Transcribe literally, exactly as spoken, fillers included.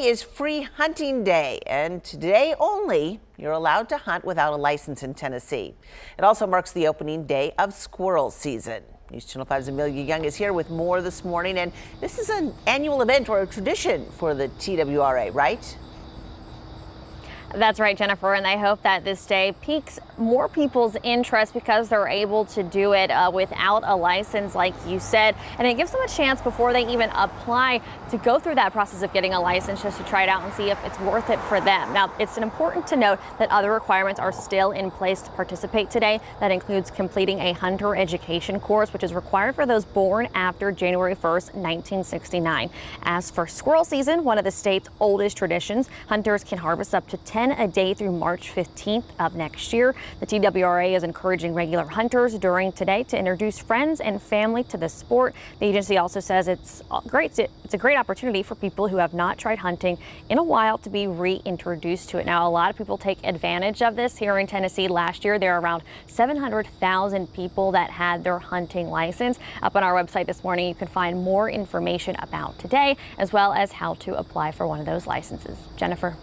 Is Free Hunting Day, and today only you're allowed to hunt without a license in Tennessee. It also marks the opening day of squirrel season. News Channel five's Amelia Young is here with more this morning, and this is an annual event or a tradition for the T W R A, right? That's right, Jennifer, and they hope that this day piques more people's interest because they're able to do it uh, without a license, like you said, and it gives them a chance before they even apply to go through that process of getting a license just to try it out and see if it's worth it for them. Now, it's important to note that other requirements are still in place to participate today. That includes completing a hunter education course, which is required for those born after January first, nineteen sixty-nine. As for squirrel season, one of the state's oldest traditions, hunters can harvest up to ten a day through March fifteenth of next year. The T W R A is encouraging regular hunters during today to introduce friends and family to the sport. The agency also says it's great. It's a great opportunity for people who have not tried hunting in a while to be reintroduced to it. Now, a lot of people take advantage of this. Here in Tennessee last year, there are around seven hundred thousand people that had their hunting license. Up on our website this morning, you can find more information about today, as well as how to apply for one of those licenses. Jennifer.